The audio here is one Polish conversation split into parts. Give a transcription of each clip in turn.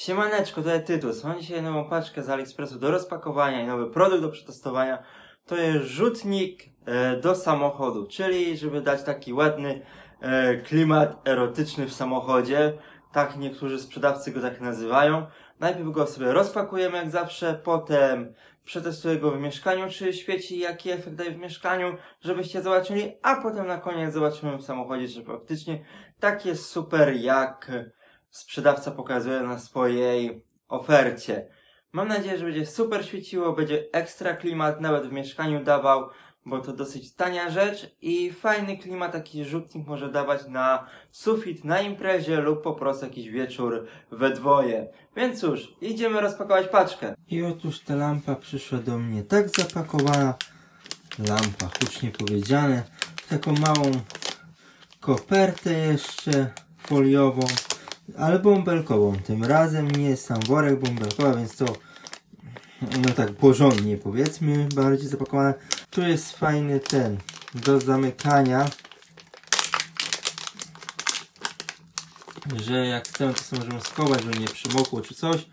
Siemaneczko, tutaj Tytus. Mam dzisiaj nową paczkę z AliExpressu do rozpakowania i nowy produkt do przetestowania. To jest rzutnik do samochodu, czyli żeby dać taki ładny klimat erotyczny w samochodzie. Tak niektórzy sprzedawcy go tak nazywają. Najpierw go sobie rozpakujemy jak zawsze, potem przetestuję go w mieszkaniu, czy świeci, jaki efekt daje w mieszkaniu, żebyście zobaczyli, a potem na koniec zobaczymy w samochodzie, czy faktycznie tak jest super, jak sprzedawca pokazuje na swojej ofercie. Mam nadzieję, że będzie super świeciło, będzie ekstra klimat, nawet w mieszkaniu dawał, bo to dosyć tania rzecz i fajny klimat taki rzutnik może dawać na sufit, na imprezie lub po prostu jakiś wieczór we dwoje. Więc cóż, idziemy rozpakować paczkę. I otóż ta lampa przyszła do mnie tak zapakowana, lampa, hucznie powiedziane, taką małą kopertę jeszcze foliową, ale bąbelkową. Tym razem nie jest sam worek, bąbelkowa, więc to no tak porządnie, powiedzmy, bardziej zapakowane. Tu jest fajny ten do zamykania, że jak chcemy, to sobie możemy schować, żeby nie przymokło czy coś.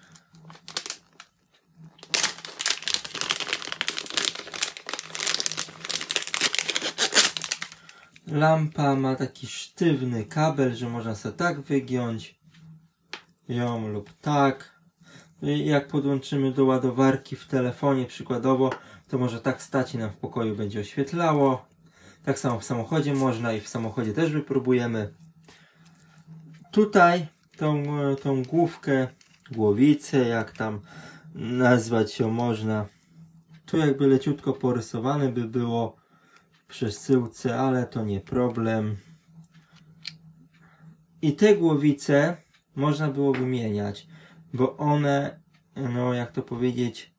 Lampa ma taki sztywny kabel, że można sobie tak wygiąć ją lub tak. I jak podłączymy do ładowarki w telefonie przykładowo, to może tak stać i nam w pokoju będzie oświetlało. Tak samo w samochodzie można i w samochodzie też wypróbujemy. Tutaj tą główkę, głowicę, jak tam nazwać ją można. Tu jakby leciutko porysowane by było w przesyłce, ale to nie problem. I te głowice można było wymieniać, bo one, no jak to powiedzieć,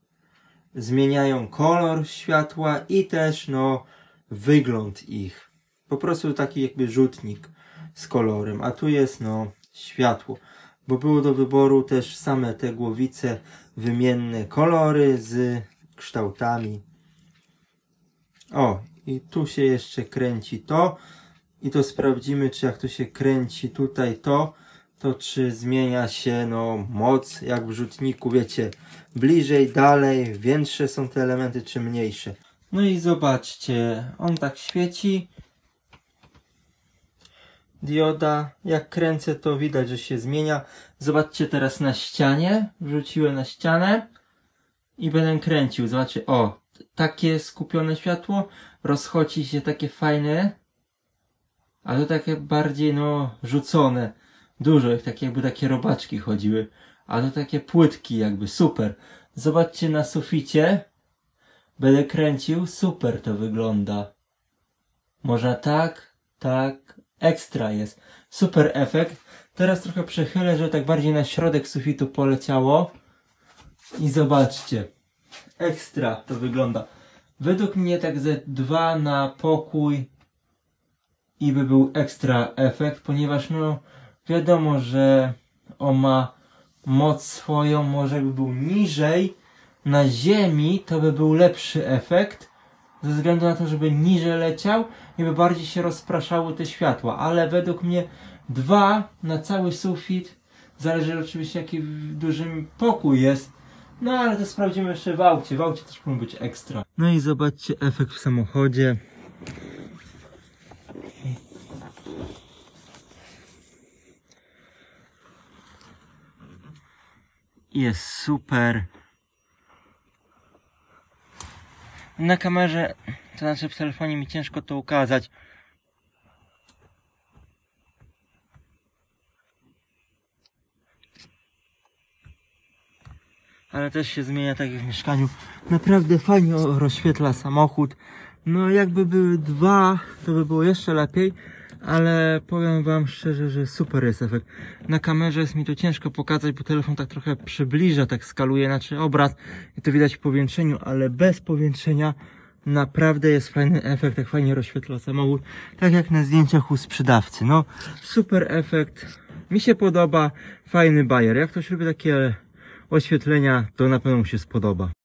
zmieniają kolor światła i też no wygląd ich. Po prostu taki jakby rzutnik z kolorem, a tu jest no światło. Bo było do wyboru też same te głowice, wymienne kolory z kształtami. O, i tu się jeszcze kręci to. I to sprawdzimy, czy jak to się kręci tutaj to czy zmienia się no moc, jak w rzutniku, wiecie, bliżej, dalej, większe są te elementy, czy mniejsze. No i zobaczcie, on tak świeci. Dioda, jak kręcę, to widać, że się zmienia. Zobaczcie teraz na ścianie, wrzuciłem na ścianę i będę kręcił, zobaczcie, o, takie skupione światło, rozchodzi się takie fajne, a to takie bardziej no rzucone. Dużo ich, tak jakby takie robaczki chodziły, a to takie płytki jakby, super. Zobaczcie na suficie, będę kręcił, super to wygląda. Można tak, ekstra jest, super efekt. Teraz trochę przechylę, żeby tak bardziej na środek sufitu poleciało i zobaczcie, ekstra to wygląda. Według mnie tak ze 2 na pokój i by był ekstra efekt, ponieważ no wiadomo, że on ma moc swoją, może by był niżej na ziemi, to by był lepszy efekt, ze względu na to, żeby niżej leciał i by bardziej się rozpraszały te światła, ale według mnie 2 na cały sufit, zależy oczywiście jaki duży pokój jest, no ale to sprawdzimy jeszcze w aucie też powinno być ekstra. No i zobaczcie efekt w samochodzie. Jest super. Na kamerze, to znaczy w telefonie mi ciężko to ukazać. Ale też się zmienia tak jak w mieszkaniu. Naprawdę fajnie rozświetla samochód. No jakby były 2, to by było jeszcze lepiej. Ale powiem wam szczerze, że super jest efekt. Na kamerze jest mi to ciężko pokazać, bo telefon tak trochę przybliża, tak skaluje, znaczy obraz i to widać w powiększeniu, ale bez powiększenia naprawdę jest fajny efekt, tak fajnie rozświetla samochód, tak jak na zdjęciach u sprzedawcy. No super efekt, mi się podoba, fajny bajer. Jak ktoś lubi takie oświetlenia, to na pewno mu się spodoba.